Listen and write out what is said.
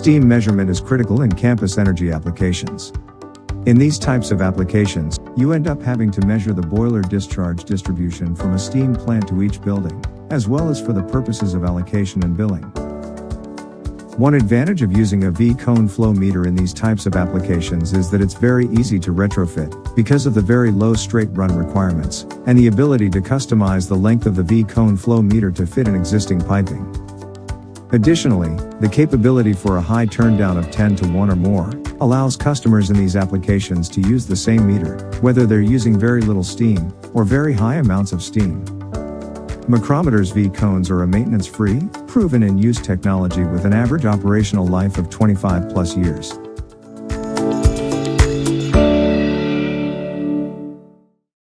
Steam measurement is critical in campus energy applications. In these types of applications, you end up having to measure the boiler discharge distribution from a steam plant to each building, as well as for the purposes of allocation and billing. One advantage of using a V-Cone flow meter in these types of applications is that it's very easy to retrofit, because of the very low straight run requirements, and the ability to customize the length of the V-Cone flow meter to fit an existing piping. Additionally, the capability for a high turndown of 10 to 1 or more, allows customers in these applications to use the same meter, whether they're using very little steam, or very high amounts of steam. McCrometer's V-Cones are a maintenance-free, proven in-use technology with an average operational life of 25+ years.